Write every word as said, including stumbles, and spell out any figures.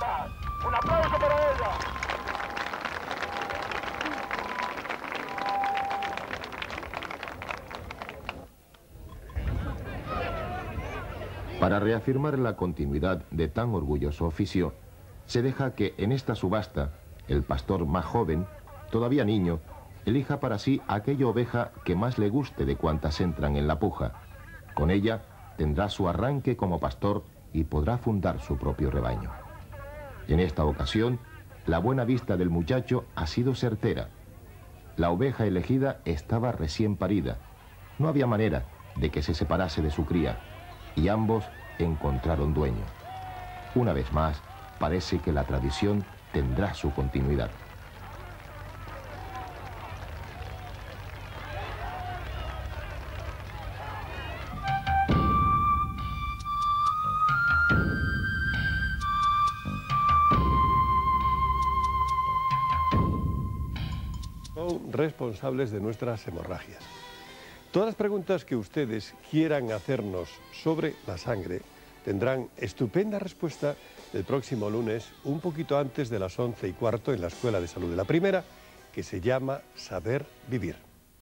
atletas. Un aplauso para ella. Para reafirmar la continuidad de tan orgulloso oficio, se deja que en esta subasta el pastor más joven, todavía niño, elija para sí aquella oveja que más le guste de cuantas entran en la puja. Con ella tendrá su arranque como pastor y podrá fundar su propio rebaño. En esta ocasión, la buena vista del muchacho ha sido certera. La oveja elegida estaba recién parida. No había manera de que se separase de su cría, y ambos encontraron dueño. Una vez más, parece que la tradición tendrá su continuidad. Son responsables de nuestras hemorragias. Todas las preguntas que ustedes quieran hacernos sobre la sangre tendrán estupenda respuesta el próximo lunes, un poquito antes de las once y cuarto en la Escuela de Salud de la Primera, que se llama Saber Vivir.